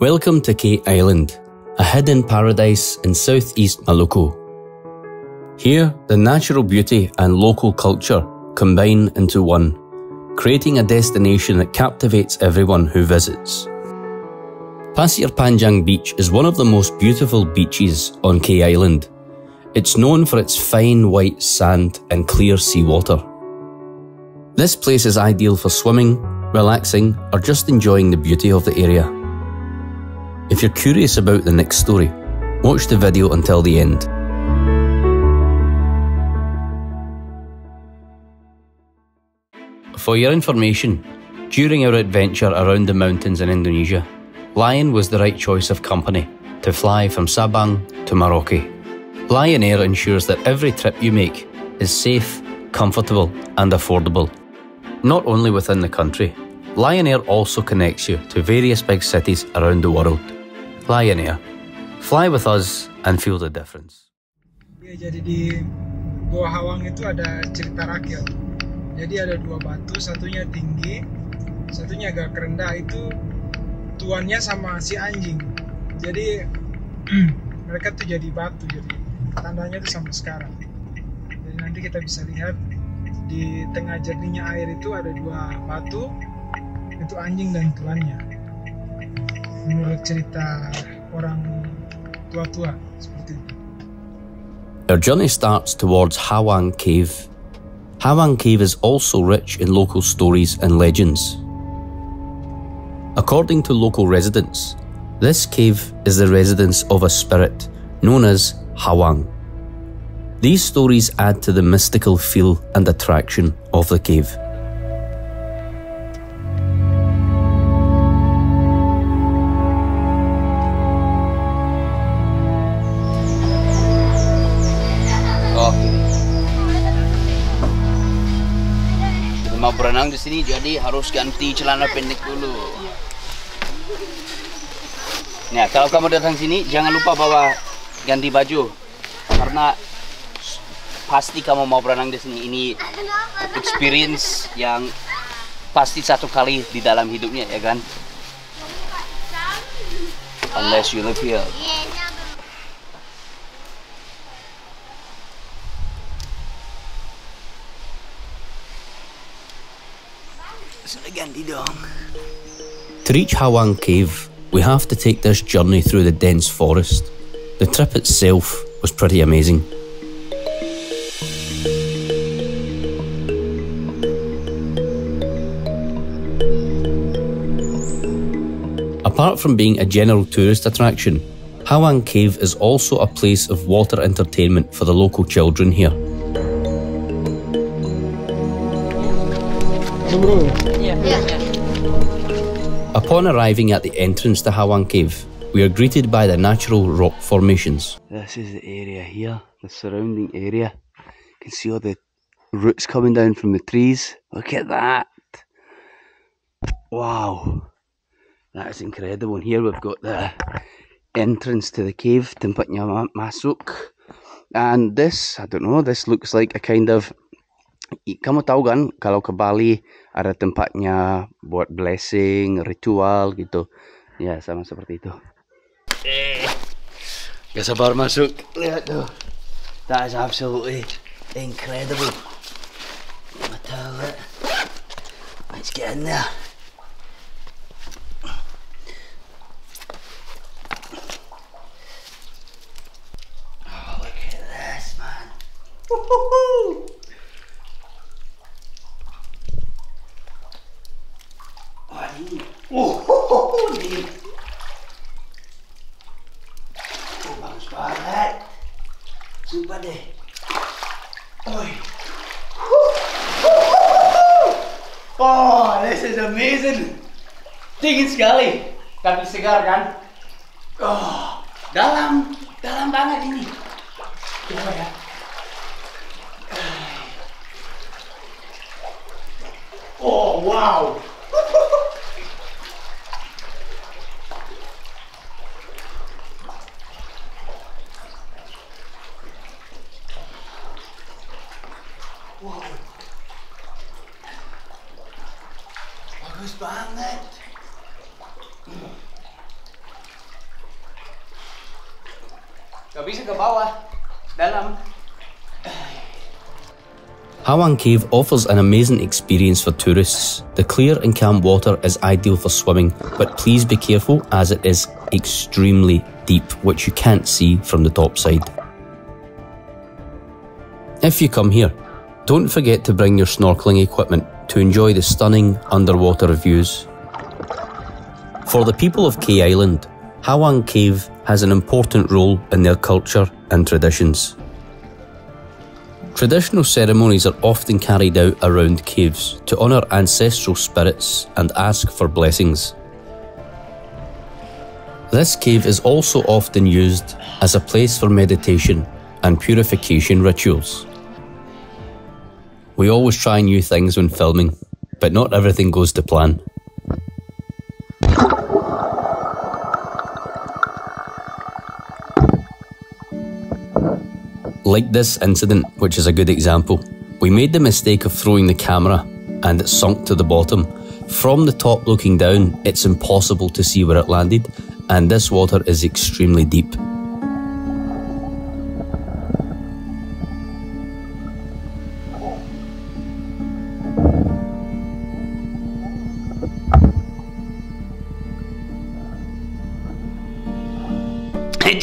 Welcome to Kei Island, a hidden paradise in southeast Maluku. Here, the natural beauty and local culture combine into one, creating a destination that captivates everyone who visits. Pasir Panjang Beach is one of the most beautiful beaches on Kei Island. It's known for its fine white sand and clear seawater. This place is ideal for swimming, relaxing, or just enjoying the beauty of the area. If you're curious about the next story, watch the video until the end. For your information, during our adventure around the mountains in Indonesia, Lion was the right choice of company to fly from Sabang to Merauke. Lion Air ensures that every trip you make is safe, comfortable, and affordable. Not only within the country, Lion Air also connects you to various big cities around the world. Lion Air. Fly with us and feel the difference. Jadi di Goa Hawang itu ada cerita rakil. Jadi ada dua batu, satunya tinggi, satunya agak rendah. Itu tuannya sama si anjing. Jadi mereka tuh jadi batu, jadi tandanya tuh sama sekarang. Jadi nanti kita bisa lihat di tengah jernihnya air itu ada dua batu, itu anjing dan tuannya. Menurut cerita orang tua-tua seperti itu. Our journey starts towards Hawang Cave. Hawang Cave is also rich in local stories and legends. According to local residents, this cave is the residence of a spirit known as Hawang. These stories add to the mystical feel and attraction of the cave. Berenang di sini jadi harus ganti celana pendek dulu. Nah, kalau kamu datang sini jangan lupa bawa ganti baju karena pasti kamu mau berenang di sini. Ini experience yang pasti satu kali di dalam hidupnya, ya kan? Unless you live here. To reach Hawang Cave, we have to take this journey through the dense forest. The trip itself was pretty amazing. Apart from being a general tourist attraction, Hawang Cave is also a place of water entertainment for the local children here. Upon arriving at the entrance to Hawang Cave, we are greeted by the natural rock formations. This is the area here, the surrounding area. You can see all the roots coming down from the trees. Look at that! Wow! That is incredible. And here we've got the entrance to the cave, Tempatnya Masuk. And this, I don't know, this looks like a kind of... Kamu tahu kan kalau ke Bali ada tempatnya buat blessing, ritual gitu. Ya, sama seperti itu. Gak sabar masuk. Lihat tuh. That is absolutely incredible. Let's get in there. Oh, look at this, man. Woohoo! Oh, this is amazing. Dingin sekali, tapi segar kan? Oh, dalam banget ini. Coba ya. Oh, wow. Bagus banget. Gak bisa ke bawah, dalam. Hawang Cave offers an amazing experience for tourists. The clear and calm water is ideal for swimming, but please be careful as it is extremely deep, which you can't see from the topside. If you come here, don't forget to bring your snorkeling equipment to enjoy the stunning underwater views. For the people of Kei Island, Hawang Cave has an important role in their culture and traditions. Traditional ceremonies are often carried out around caves to honour ancestral spirits and ask for blessings. This cave is also often used as a place for meditation and purification rituals. We always try new things when filming, but not everything goes to plan. Like this incident, which is a good example. We made the mistake of throwing the camera and it sunk to the bottom. From the top looking down, it's impossible to see where it landed, and this water is extremely deep.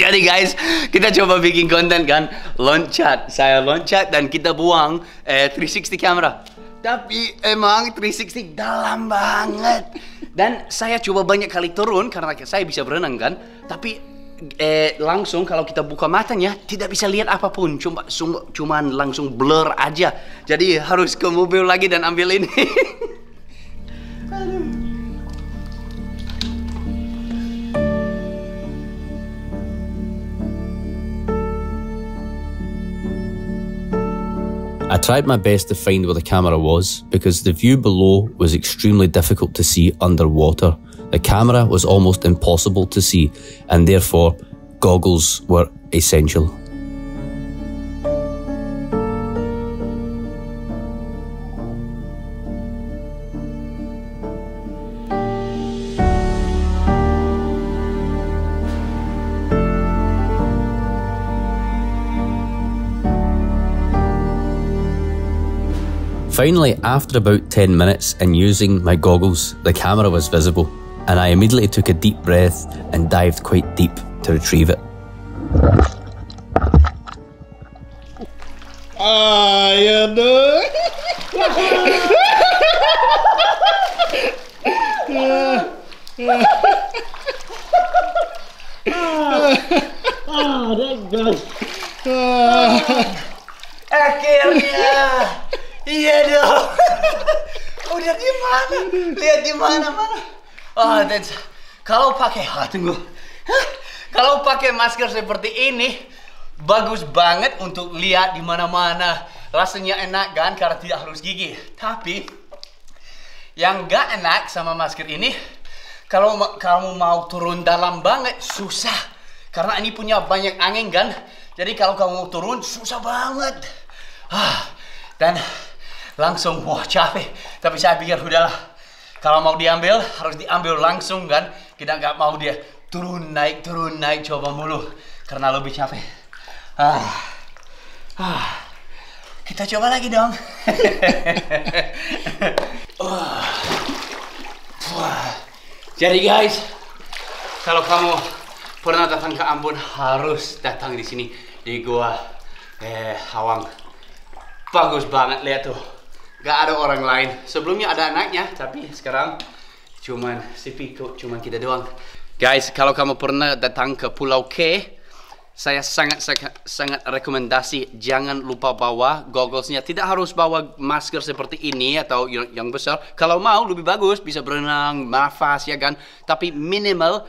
Jadi guys, kita coba bikin konten kan, loncat, saya loncat dan kita buang 360 kamera. Tapi emang 360 dalam banget. Dan saya coba banyak kali turun karena saya bisa berenang kan. Tapi langsung kalau kita buka matanya tidak bisa lihat apapun, cuman langsung blur aja. Jadi harus ke mobil lagi dan ambil ini. Aduh. I tried my best to find where the camera was because the view below was extremely difficult to see underwater. The camera was almost impossible to see and therefore goggles were essential. Finally, after about 10 minutes and using my goggles, the camera was visible and I immediately took a deep breath and dived quite deep to retrieve it. Ayo dong. Akhirnya. Iya dong. Udah di mana? Lihat di mana-mana. Oh, that's... Kalau pakai tunggu. Kalau pakai masker seperti ini, bagus banget untuk lihat di mana-mana. Rasanya enak kan karena tidak harus gigi. Tapi yang gak enak sama masker ini, kalau kamu mau turun dalam banget susah. Karena ini punya banyak angin kan. Jadi kalau kamu mau turun susah banget. Dan langsung, wah capek. Tapi saya pikir udahlah, kalau mau diambil harus diambil langsung kan. Kita nggak mau dia turun naik coba mulu karena lebih capek. Kita coba lagi dong. Jadi guys, kalau kamu pernah datang ke Ambon harus datang di sini di Gua Hawang. Bagus banget, lihat tuh. Gak ada orang lain. Sebelumnya ada anaknya, tapi sekarang cuman si Piko, cuman kita doang. Guys, kalau kamu pernah datang ke Pulau Kei, saya sangat rekomendasi jangan lupa bawa gogglesnya. Tidak harus bawa masker seperti ini atau yang besar. Kalau mau lebih bagus, bisa berenang, nafas ya kan. Tapi minimal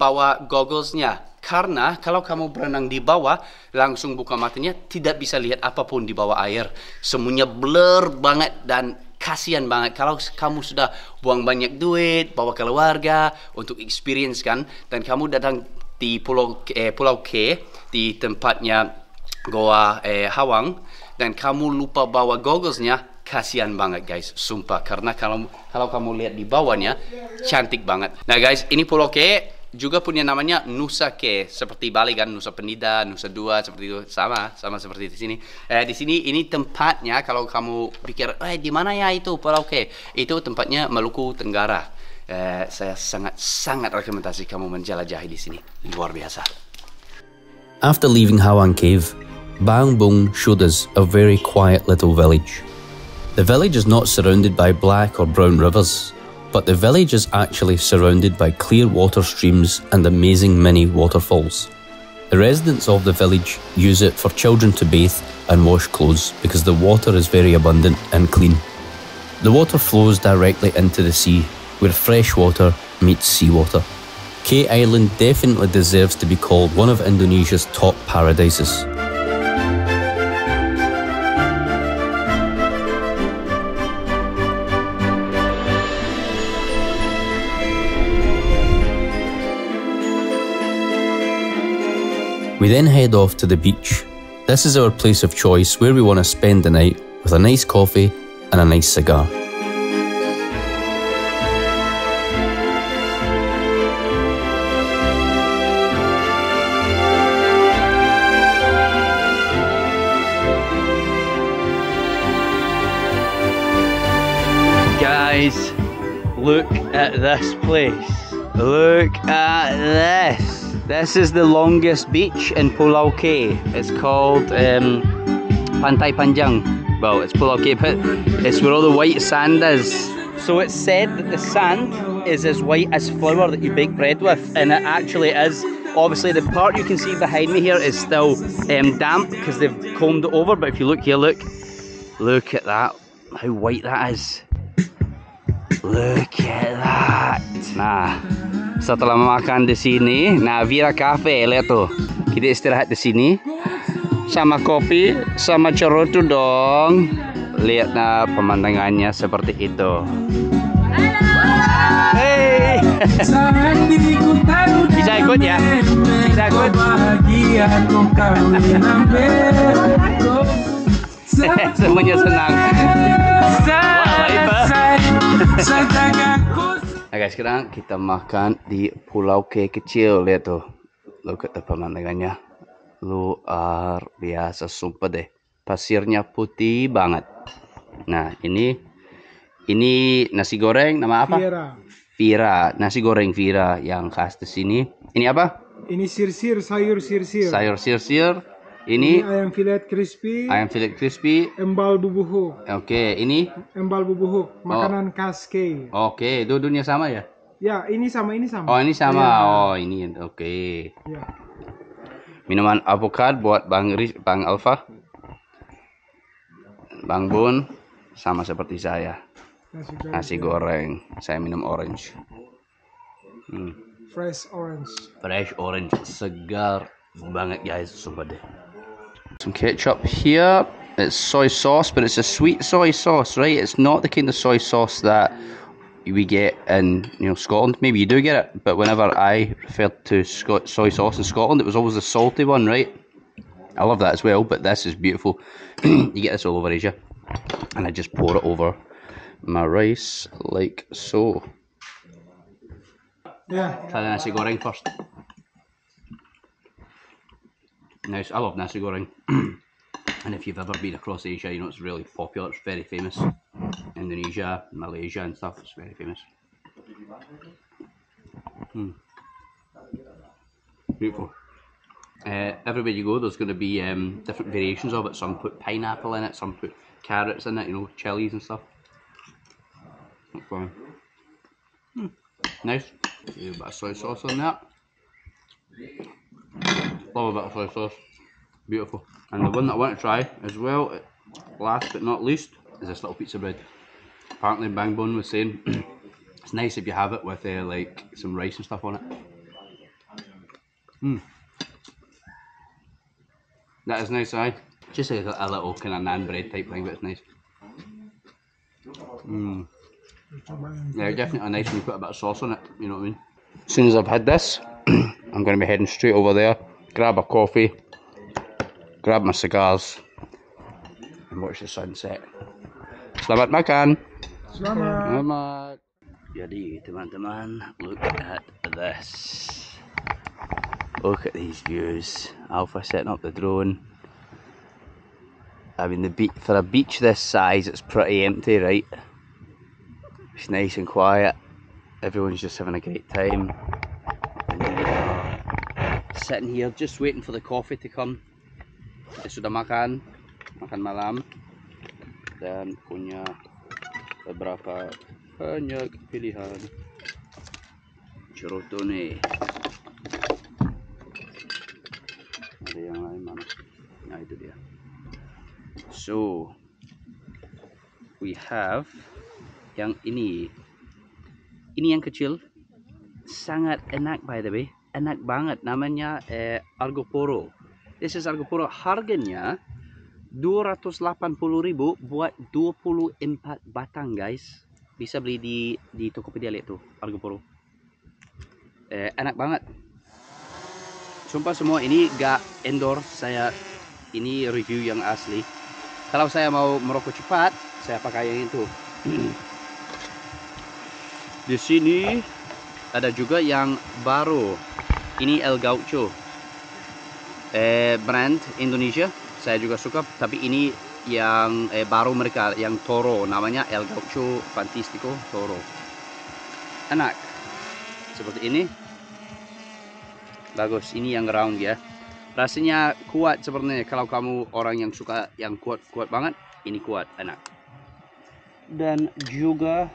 bawa gogglesnya. Karena kalau kamu berenang di bawah, langsung buka matanya, tidak bisa lihat apapun di bawah air. Semuanya blur banget dan kasihan banget. Kalau kamu sudah buang banyak duit, bawa keluarga untuk experience kan. Dan kamu datang di Pulau Kei, di tempatnya Goa Hawang. Dan kamu lupa bawa gogglesnya, kasihan banget guys, sumpah. Karena kalau kamu lihat di bawahnya, cantik banget. Nah guys, ini Pulau Kei. juga punya namanya Nusa Kei, seperti Bali kan, Nusa Penida, Nusa Dua, seperti itu, sama seperti di sini. Di sini ini tempatnya, kalau kamu pikir di mana ya itu Pulau Kei, itu tempatnya Maluku Tenggara. Saya sangat rekomendasi kamu menjelajahi di sini, luar biasa. After leaving Hawang Cave, Bang Bung showed us a very quiet little village. The village is not surrounded by black or brown rivers, but the village is actually surrounded by clear water streams and amazing mini waterfalls. The residents of the village use it for children to bathe and wash clothes because the water is very abundant and clean. The water flows directly into the sea, where fresh water meets seawater. Kei Island definitely deserves to be called one of Indonesia's top paradises. We then head off to the beach. This is our place of choice where we want to spend the night with a nice coffee and a nice cigar. Guys, look at this place. Look at this. This is the longest beach in Pulau Kei. It's called Pantai Panjang. Well, it's Pulau Kei, but it's where all the white sand is. So it's said that the sand is as white as flour that you bake bread with, and it actually is. Obviously, the part you can see behind me here is still damp because they've combed it over. But if you look here, look at that. How white that is. Look at that. Nah. Setelah makan di sini, Navira Cafe, lihat tuh. Kita istirahat di sini, sama kopi, sama cerutu dong. Lihat nah pemandangannya seperti itu. Hey. Bisa ikut ya? Bisa ikut. Semuanya senang. Nah guys, sekarang kita makan di Pulau Kei Kecil. Lihat tuh, look at the pemandangannya, luar biasa sumpah deh, pasirnya putih banget. Nah ini nasi goreng, nama apa? Vira, nasi goreng Vira yang khas di sini. Ini apa? Ini sirsir, sayur sirsir. Sayur sirsir. Ini ayam filet crispy. Ayam filet crispy. Embal bubuhu. Oke, ini embal bubuhu, makanan khas Kei. Oke, dua-duanya sama ya? Ya, ini sama, ini sama. Oh, ini sama. Ya. Oh, ini oke. Okay. Ya. Minuman avocado buat Bang Alfa. Bang Bun sama seperti saya. Nasi goreng. Saya minum orange. Fresh orange. Fresh orange, segar banget guys, sumpah deh. Some ketchup here. It's soy sauce, but it's a sweet soy sauce, right? It's not the kind of soy sauce that we get in, you know, Scotland. Maybe you do get it, but whenever I referred to soy sauce in Scotland, it was always the salty one, right? I love that as well, but this is beautiful. You get this all over Asia, and I just pour it over my rice like so. Yeah. Try the nasi goreng first. Nice, I love nasi goreng. And if you've ever been across Asia, you know it's really popular, it's very famous. Indonesia, Malaysia and stuff, it's very famous. Beautiful. Everywhere you go there's going to be different variations of it. Some put pineapple in it, some put carrots in it, you know, chilies and stuff. Nice, a bit of soy sauce on that. Love a bit of soy sauce, beautiful. And the one that I want to try as well, last but not least, is this little pizza bread. Apparently Bang Bone was saying it's nice if you have it with like some rice and stuff on it. That is nice, aye. Just a little kind of naan bread type thing, but it's nice. Yeah, definitely nice when you put a bit of sauce on it, you know what I mean. As soon as I've had this, I'm going to be heading straight over there, grab a coffee, grab my cigars, and watch the sunset. Selamat makan! Selamat! Selamat. Jadi teman-teman, look at this. Look at these views. Alpha setting up the drone. I mean, for a beach this size, it's pretty empty, right? It's nice and quiet. Everyone's just having a great time. Sitting here, just waiting for the coffee to come. Kita sudah makan malam dan punya beberapa banyak pilihan. Cerotone. Ada yang lain mana? Nah, itu dia. So we have yang ini. Ini yang kecil. Sangat enak, by the way. Enak banget. Namanya Argopuro. This is Argopuro. Harganya 280.000 buat 24 batang, guys. Bisa beli di Tokopedia, lihat tuh Argopuro. Enak banget. Sumpah semua ini gak endorse saya. Ini review yang asli. Kalau saya mau merokok cepat, saya pakai yang itu. Di sini ada juga yang baru. Ini El Gaucho. Brand Indonesia. Saya juga suka, tapi ini yang baru mereka, yang Toro, namanya El Gaucho Fantastico Toro. Enak, seperti ini, bagus. Ini yang round ya, rasanya kuat sebenarnya. Kalau kamu orang yang suka yang kuat banget, ini kuat, enak. Dan juga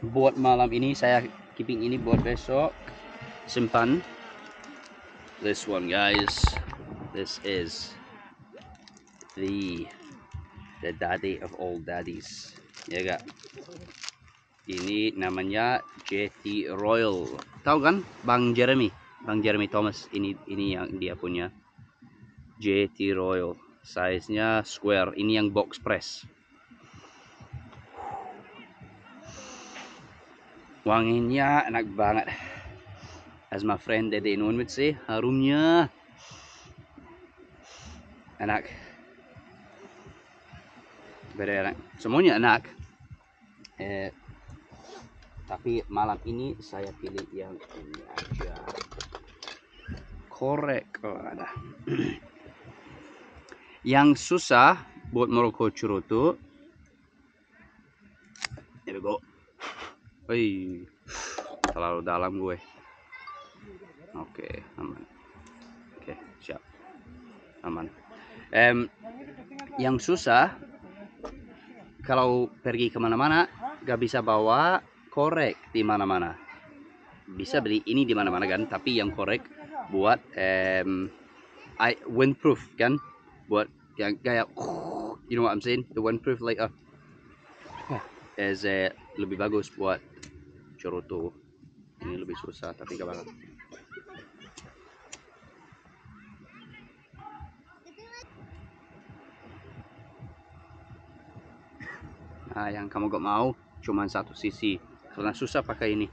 buat malam ini, saya keeping ini buat besok, simpan. This one, guys, this is the daddy of all daddies, ya gak? Ini namanya JT Royal, tahu kan? Bang Jeremy Thomas. Ini yang dia punya, JT Royal. Size nya square. Ini yang box press. Wanginya enak banget. As my friend Dede Inun would say, harumnya enak. Very enak. Semuanya enak. Tapi malam ini saya pilih yang ini aja. Korek. Oh, ada. Yang susah buat merokok curutu. Here we go. Wih, terlalu dalam gue. Oke, aman. Oke, siap. Aman. Yang susah kalau pergi kemana-mana, gak bisa bawa korek di mana-mana. Bisa beli ini di mana-mana kan, tapi yang korek buat windproof kan, buat yang kayak you know what I'm saying, the windproof later is lebih bagus buat cerutu. Ini lebih susah, tapi gak banget. Nah, yang kamu gak mau cuman satu sisi, karena susah pakai ini.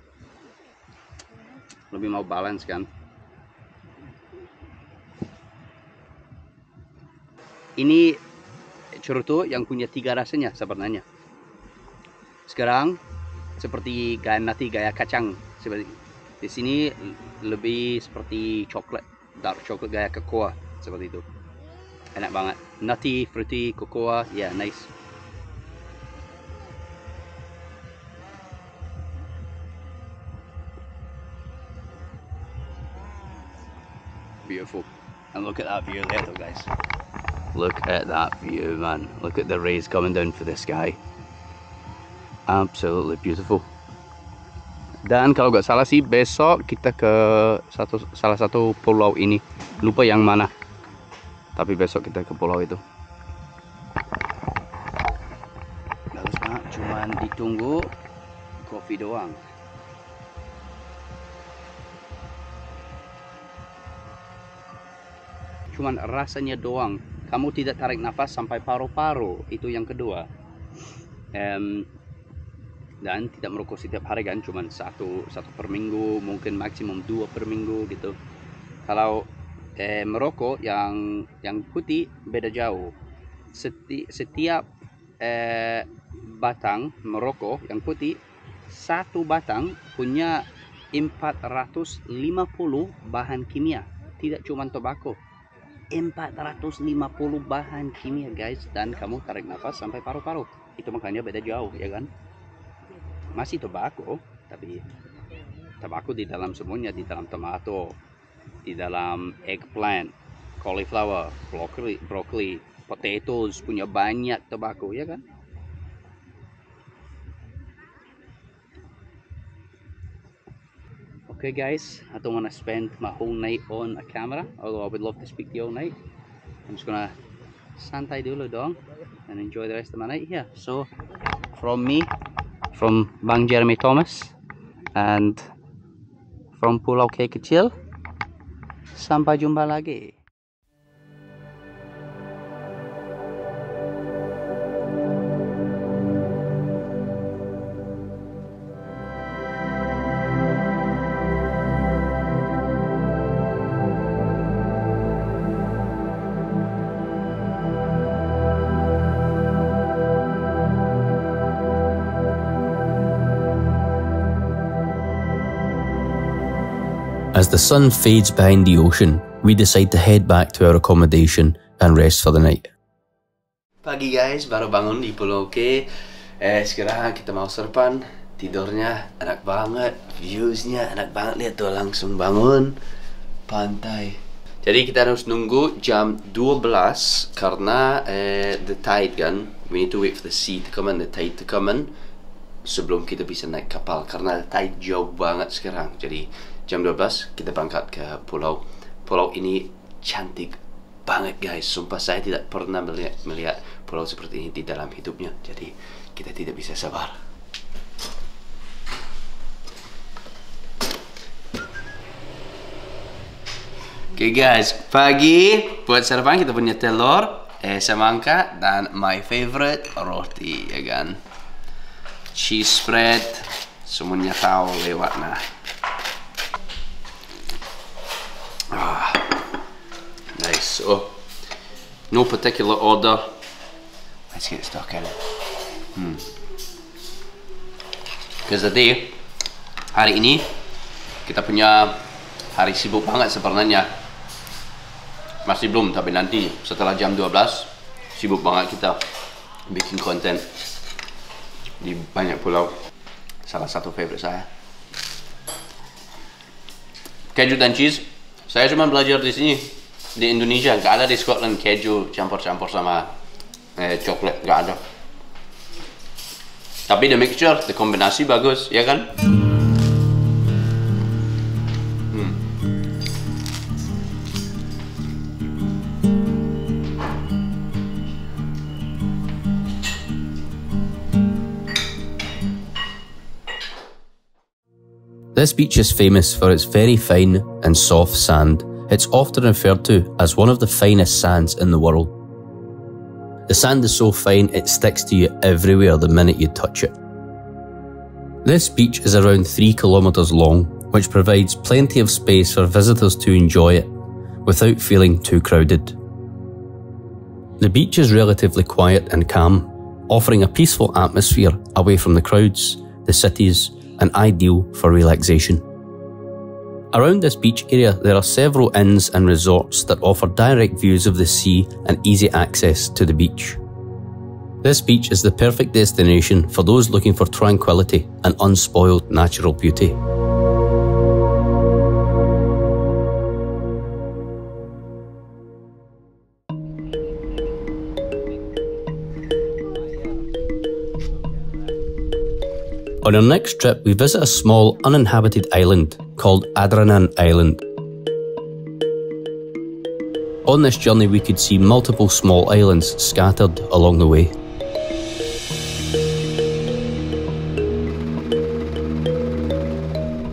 Lebih mau balance kan. Ini cerutu yang punya tiga rasanya sebenarnya. Sekarang seperti gaya nati, gaya kacang. Seperti di sini lebih seperti coklat, dark coklat, gaya cocoa seperti itu. Enak banget. Nutty, fruity, cocoa, ya yeah, nice. Beautiful. And look at that view there though, guys. Look at that view, man. Look at the rays coming down for this guy. Absolutely beautiful. Dan kalau gak salah sih, besok kita ke salah satu pulau ini. Lupa yang mana, tapi besok kita ke pulau itu. Bagus banget, cuman ditunggu kopi doang. Cuman rasanya doang, kamu tidak tarik nafas sampai paru-paru, itu yang kedua. Dan tidak merokok setiap hari kan, cuman satu per minggu, mungkin maksimum 2 per minggu gitu. Kalau merokok yang putih beda jauh. Setiap batang merokok yang putih, satu batang punya 450 bahan kimia, tidak cuma tobacco, 450 bahan kimia guys. Dan kamu tarik nafas sampai paru-paru, itu makanya beda jauh ya kan. Masih tobacco, tapi tobacco di dalam semuanya, di dalam tomato, di dalam eggplant, cauliflower, broccoli, potatoes, punya banyak tobacco ya kan. Okay guys, I don't want to spend my whole night on a camera, although I would love to speak the whole night. I'm just gonna santai dulu dong and enjoy the rest of my night here. So from me, from Bang Jeremy Thomas, and from Pulau Kei Kecil, sampai jumpa lagi. As the sun fades behind the ocean, we decide to head back to our accommodation and rest for the night. Pagi guys, baru bangun di Pulau Kei. Sekarang kita mau surfan. Tidurnya enak banget, viewsnya enak banget. Lihat tuh, langsung bangun pantai. Jadi kita harus nunggu jam 12 karena the tide kan. We need to wait for the sea to come in, the tide to come in, sebelum kita bisa naik kapal karena tide jauh banget sekarang. Jadi jam 12 kita berangkat ke pulau. Pulau ini cantik banget guys. Sumpah saya tidak pernah melihat pulau seperti ini di dalam hidupnya. Jadi kita tidak bisa sabar. Oke guys, pagi buat sarapan kita punya telur, semangka dan my favorite roti ya kan. Cheese spread, semuanya tahu lewat nah. Ah, nice. So, no particular order. Let's get stuck in it. Because today, hari ini kita punya hari sibuk banget sebenarnya. Masih belum, tapi nanti setelah jam 12 sibuk banget kita bikin konten di banyak pulau. Salah satu favorite saya. Keju dan cheese. Saya cuma belajar di sini, di Indonesia, nggak ada di Scotland keju campur-campur sama coklat, nggak ada. Tapi the mixture, the kombinasi bagus, ya kan? This beach is famous for its very fine and soft sand. It's often referred to as one of the finest sands in the world. The sand is so fine it sticks to you everywhere the minute you touch it. This beach is around 3 kilometres long, which provides plenty of space for visitors to enjoy it without feeling too crowded. The beach is relatively quiet and calm, offering a peaceful atmosphere away from the crowds, the cities, and ideal for relaxation. Around this beach area there are several inns and resorts that offer direct views of the sea and easy access to the beach. This beach is the perfect destination for those looking for tranquility and unspoiled natural beauty. On our next trip, we visit a small, uninhabited island called Adranan Island. On this journey, we could see multiple small islands scattered along the way.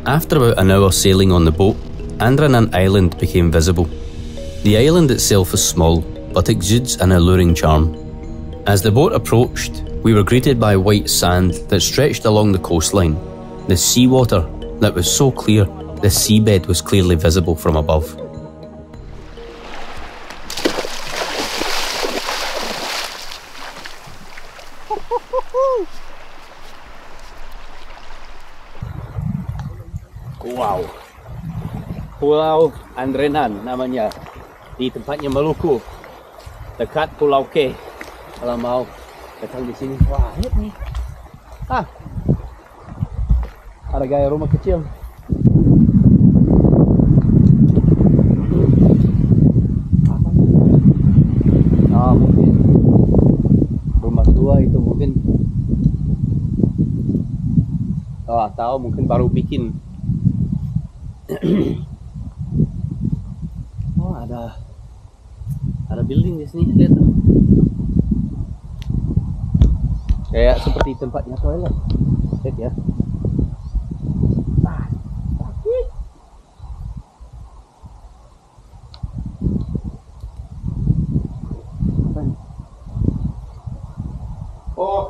After about an hour sailing on the boat, Adranan Island became visible. The island itself is small, but exudes an alluring charm. As the boat approached, we were greeted by white sand that stretched along the coastline. The seawater that was so clear, the seabed was clearly visible from above. Pulau Adranan namanya, di tempatnya Maluku, dekat Pulau Kei. Kalau mau datang di sini, wah lihat nih, ada gaya rumah kecil. Mungkin rumah tua itu mungkin, atau mungkin baru bikin. Ada building di sini, lihat tuh. Kayak seperti tempatnya toilet. Lihat ya.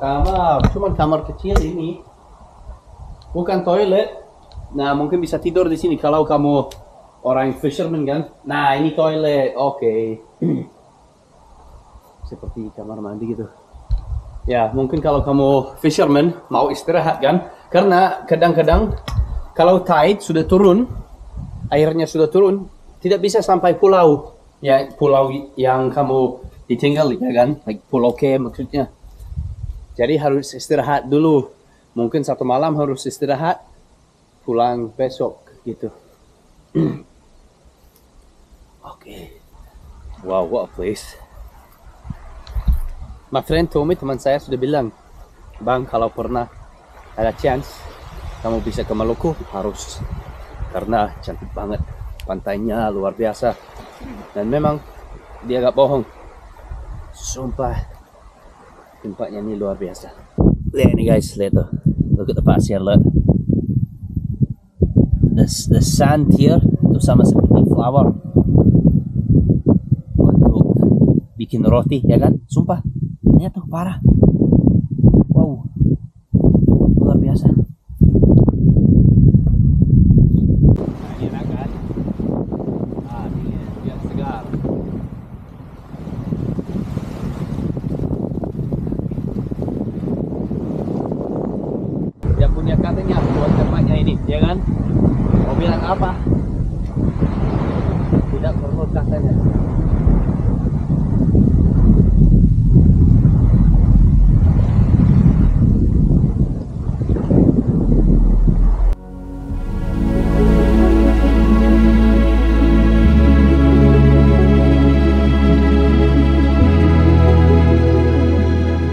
Kamar, cuman kamar kecil ini, bukan toilet. Nah, mungkin bisa tidur di sini kalau kamu orang fisherman kan. Nah, ini toilet, oke. Seperti kamar mandi gitu. Ya, mungkin kalau kamu fisherman mau istirahat kan, karena kadang-kadang kalau tide sudah turun, airnya sudah turun, tidak bisa sampai pulau. Ya, pulau yang kamu ditinggal ya kan, like Pulau Kei maksudnya. Jadi harus istirahat dulu, mungkin satu malam harus istirahat, pulang besok gitu. Oke. Wow, what a place. My friend Tommy, teman saya sudah bilang, bang kalau pernah ada chance kamu bisa ke Maluku harus, karena cantik banget, pantainya luar biasa. Dan memang dia gak bohong, sumpah. Tempatnya ini luar biasa. Lihat ini guys, lihat tuh. Look at the pasir, look. The sand here itu sama seperti flower. Untuk bikin roti, ya kan? Sumpah, ini tuh parah. Wow, luar biasa. Enak kan? Ini segar. Katanya buat tempatnya ini, ya kan? Mau bilang apa? Tidak perlu katanya.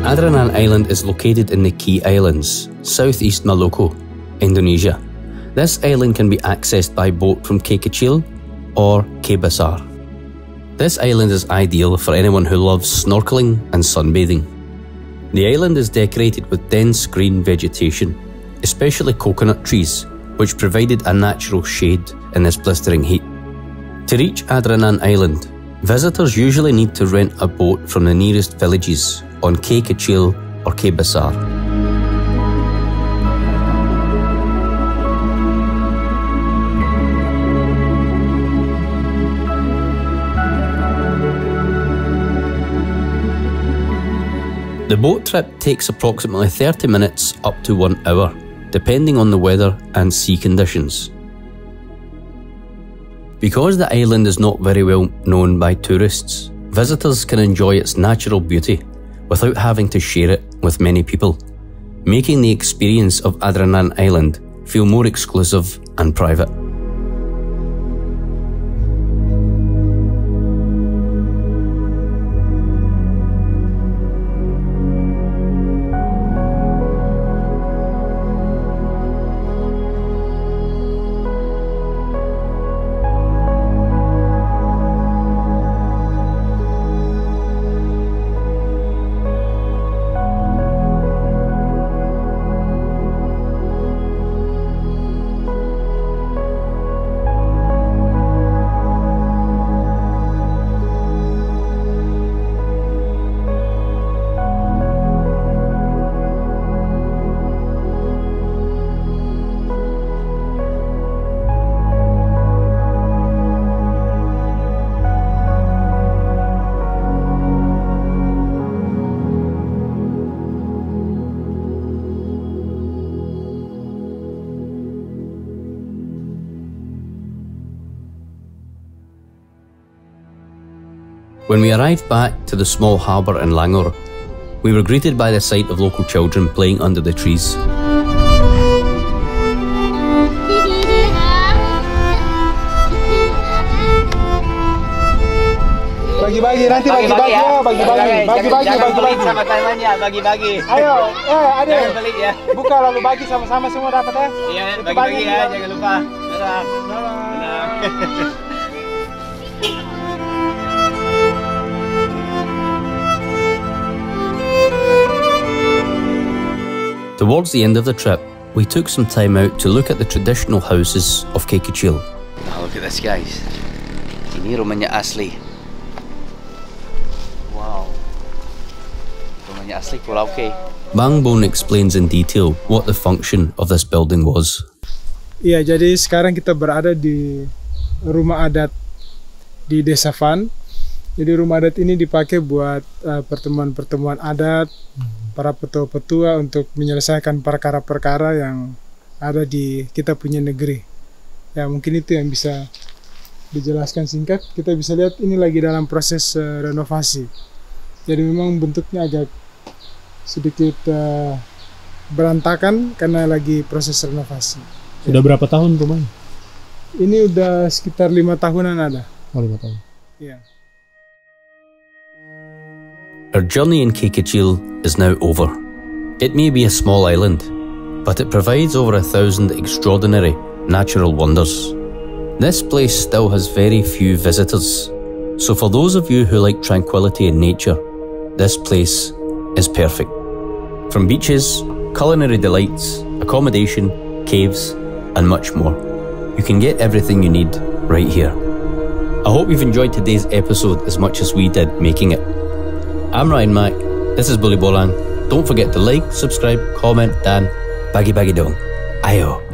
Adranan Island is located in the Kei Islands, southeast Maluku, Indonesia. This island can be accessed by boat from Kei Kecil or Kebasar. This island is ideal for anyone who loves snorkeling and sunbathing. The island is decorated with dense green vegetation, especially coconut trees, which provided a natural shade in this blistering heat. To reach Adranan Island, visitors usually need to rent a boat from the nearest villages on Kei Kecil or Kebasar. The boat trip takes approximately 30 minutes up to 1 hour, depending on the weather and sea conditions. Because the island is not very well known by tourists, visitors can enjoy its natural beauty without having to share it with many people, making the experience of Adranan Island feel more exclusive and private. When we arrived back to the small harbour in Langor, we were greeted by the sight of local children playing under the trees. Bagi-bagi nanti, bagi-bagi ya, bagi-bagi sama temannya, bagi-bagi. Ayo, ada. Jangan pelit ya. Buka lalu bagi sama-sama, semua dapat ya. Iya, bagi-bagi ya, jangan lupa. Dadah. Dadah. Towards the end of the trip, we took some time out to look at the traditional houses of Kei Kecil. Oh, look at this, guys. Ini rumahnya asli. Wow. Rumahnya asli Pulau Kei. Bang Bon explains in detail what the function of this building was. Ya, jadi sekarang kita berada di rumah adat di desa Fan. Jadi rumah adat ini dipakai buat pertemuan-pertemuan adat, para petua-petua untuk menyelesaikan perkara-perkara yang ada di kita punya negeri. Ya, mungkin itu yang bisa dijelaskan singkat. Kita bisa lihat ini lagi dalam proses renovasi. Jadi memang bentuknya agak sedikit berantakan karena lagi proses renovasi. Sudah berapa tahun rumahnya? Ini udah sekitar 5 tahunan ada. Oh, 5 tahun. Iya. Our journey in Kei Kecil is now over. It may be a small island, but it provides over 1,000 extraordinary natural wonders. This place still has very few visitors, so for those of you who like tranquility and nature, this place is perfect. From beaches, culinary delights, accommodation, caves, and much more. You can get everything you need right here. I hope you've enjoyed today's episode as much as we did making it. I'm Ryan Mike, this is Bule Bolang. Don't forget to like, subscribe, comment, dan bagi-bagi dong. Ayo.